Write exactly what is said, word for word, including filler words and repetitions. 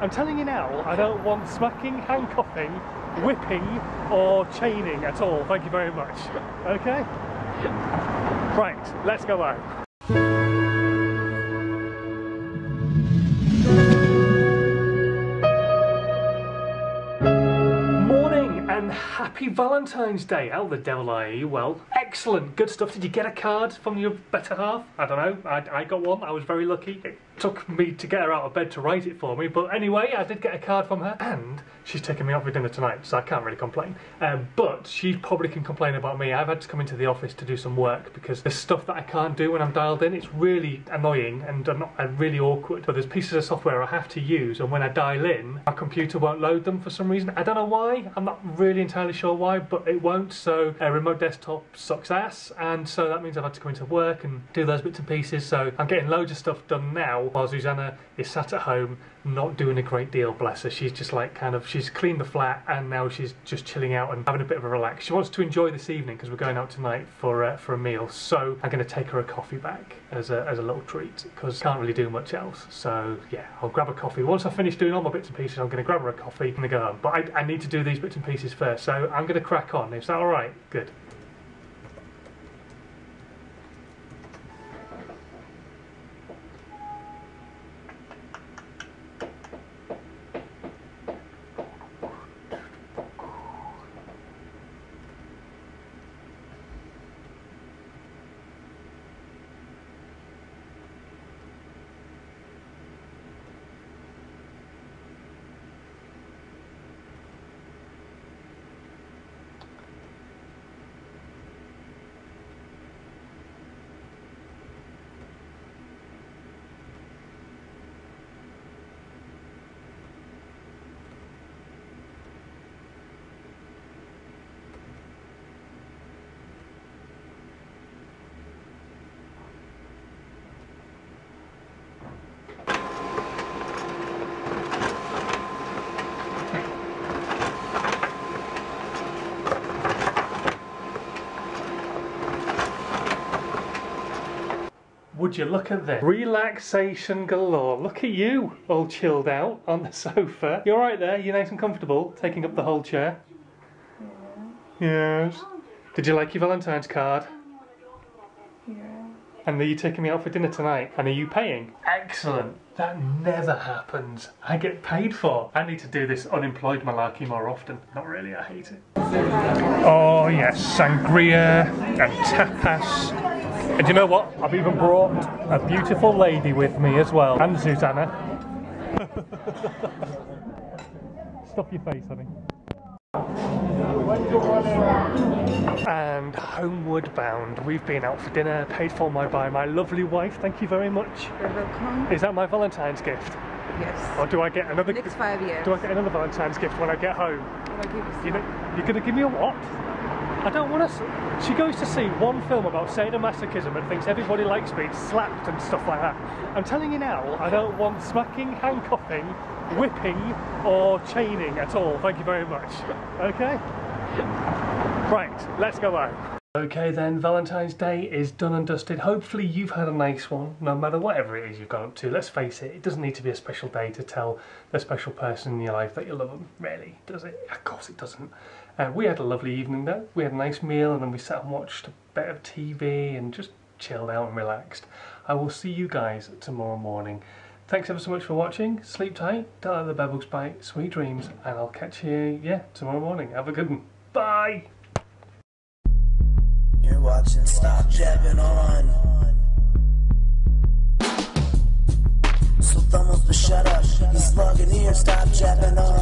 I'm telling you now, I don't want smacking, handcuffing, whipping or chaining at all. Thank you very much. Okay? Right, let's go out. And happy Valentine's Day. How the devil are you? Well, excellent. Good stuff. Did you get a card from your better half? I don't know. I, I got one. I was very lucky. It took me to get her out of bed to write it for me. But anyway, I did get a card from her. And she's taking me out for dinner tonight, so I can't really complain. Um, but she probably can complain about me. I've had to come into the office to do some work because there's stuff that I can't do when I'm dialed in. It's really annoying and I'm not, I'm really awkward. But there's pieces of software I have to use. And when I dial in, my computer won't load them for some reason. I don't know why. I'm not really... really entirely sure why, but it won't. So a remote desktop sucks ass, and so that means I've had to come into work and do those bits and pieces. So I'm getting loads of stuff done now while Zuzanna is sat at home not doing a great deal, bless her. She's just like kind of, she's cleaned the flat and now she's just chilling out and having a bit of a relax. She wants to enjoy this evening because we're going out tonight for uh, for a meal, so I'm going to take her a coffee back as a, as a little treat because can't really do much else. So yeah, I'll grab a coffee. Once I finish doing all my bits and pieces, I'm going to grab her a coffee and go home. But I, I need to do these bits and pieces first, so I'm going to crack on. Is that all right? Good. Would you look at this? Relaxation galore. Look at you, all chilled out on the sofa. You're right there, you're nice and comfortable, taking up the whole chair. Yeah. Yes. Did you like your Valentine's card? Yeah. And are you taking me out for dinner tonight? And are you paying? Excellent. That never happens. I get paid for. I need to do this unemployed malarkey more often. Not really, I hate it. Oh yes, sangria and tapas. And you know what? I've even brought a beautiful lady with me as well. And Zuzanna. Stop your face, honey. And homeward bound. We've been out for dinner, paid for my, by my lovely wife. Thank you very much. You're welcome. Is that my Valentine's gift? Yes. Or do I get another... Next five years. Do I get another Valentine's gift when I get home? I'll give you some. You know, you're going to give me a what? I don't want to. She goes to see one film about sadomasochism and thinks everybody likes being slapped and stuff like that. I'm telling you now, I don't want smacking, handcuffing, whipping or chaining at all. Thank you very much. Okay? Right, let's go home. Okay then, Valentine's Day is done and dusted. Hopefully you've had a nice one, no matter whatever it is you've gone up to. Let's face it, it doesn't need to be a special day to tell the special person in your life that you love them, really, does it? Of course it doesn't. Uh, we had a lovely evening though. We had a nice meal and then we sat and watched a bit of T V and just chilled out and relaxed. I will see you guys tomorrow morning. Thanks ever so much for watching. Sleep tight, don't let the bevels bite, sweet dreams, and I'll catch you, yeah, tomorrow morning. Have a good one. Bye! You're watching Stop Jabbing On. So thumb up and shut up. He's slugging here, stop jabbing on.